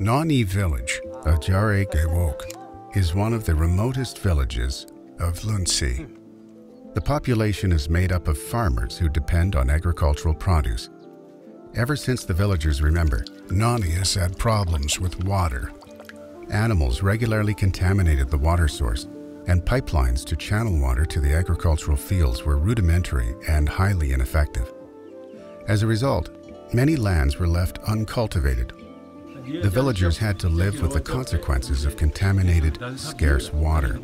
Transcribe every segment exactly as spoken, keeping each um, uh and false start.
Nganey village of Jarey Gewog is one of the remotest villages of Lhuentse. The population is made up of farmers who depend on agricultural produce. Ever since the villagers remember, Nganey has had problems with water. Animals regularly contaminated the water source, and pipelines to channel water to the agricultural fields were rudimentary and highly ineffective. As a result, many lands were left uncultivated. The villagers had to live with the consequences of contaminated, scarce water.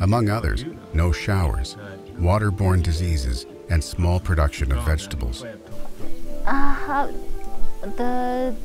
Among others, no showers, waterborne diseases, and small production of vegetables. Uh, the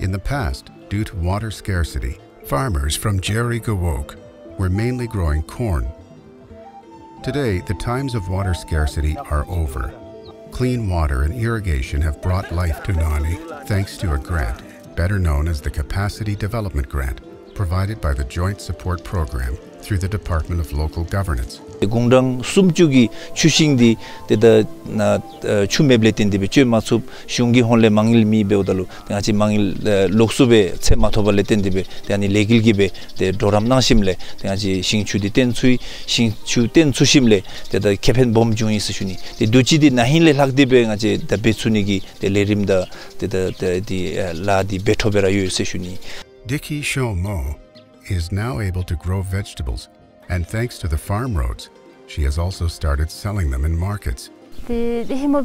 In the past, due to water scarcity, farmers from Jarey Gewog were mainly growing corn. Today, the times of water scarcity are over. Clean water and irrigation have brought life to Nganey thanks to a grant, better known as the Capacity Development Grant, provided by the Joint Support Program through the Department of Local Governance. Deki Tshomo is now able to grow vegetables, and thanks to the farm roads, she has also started selling them in markets. In two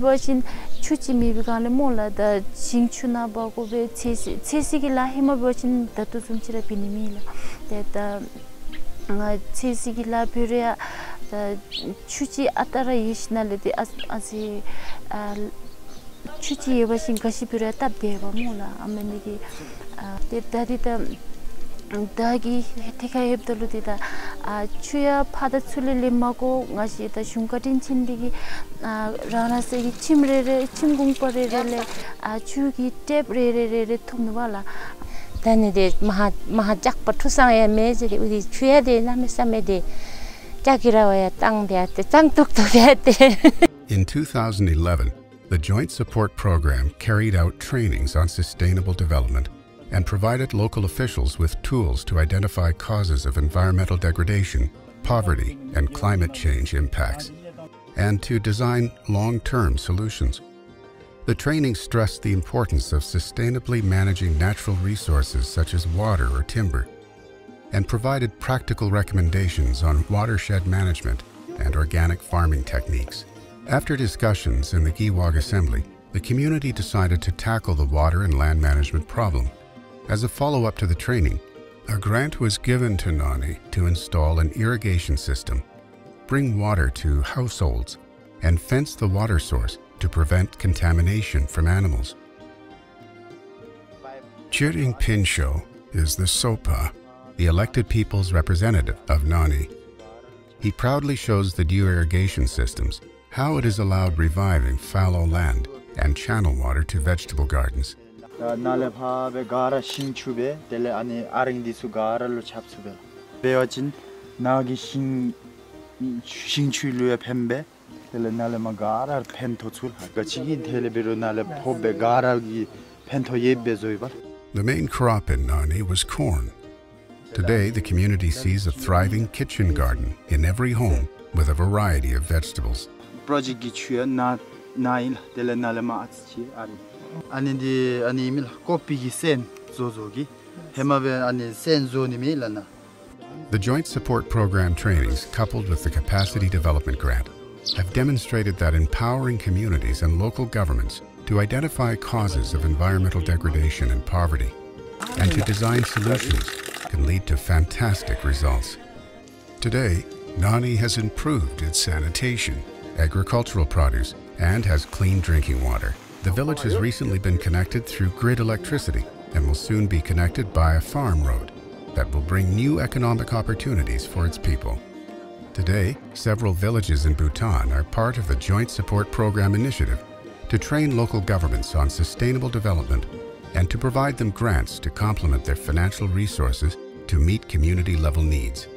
thousand eleven, the Joint Support Program carried out trainings on sustainable development and provided local officials with tools to identify causes of environmental degradation, poverty, and climate change impacts, and to design long-term solutions. The training stressed the importance of sustainably managing natural resources such as water or timber, and provided practical recommendations on watershed management and organic farming techniques. After discussions in the Gewog Assembly, the community decided to tackle the water and land management problem. As a follow-up to the training, a grant was given to Nganey to install an irrigation system, bring water to households, and fence the water source to prevent contamination from animals. Tshering Phuntsho is the Tshogpa, the elected people's representative of Nganey. He proudly shows the new irrigation systems, how it has allowed reviving fallow land and channel water to vegetable gardens. The main crop in Nganey was corn. Today, the community sees a thriving kitchen garden in every home with a variety of vegetables. The Joint Support Program trainings, coupled with the Capacity Development Grant, have demonstrated that empowering communities and local governments to identify causes of environmental degradation and poverty and to design solutions can lead to fantastic results. Today, Nganey has improved its sanitation, agricultural produce, and has clean drinking water. The village has recently been connected through grid electricity and will soon be connected by a farm road that will bring new economic opportunities for its people. Today, several villages in Bhutan are part of the Joint Support Program initiative to train local governments on sustainable development and to provide them grants to complement their financial resources to meet community-level needs.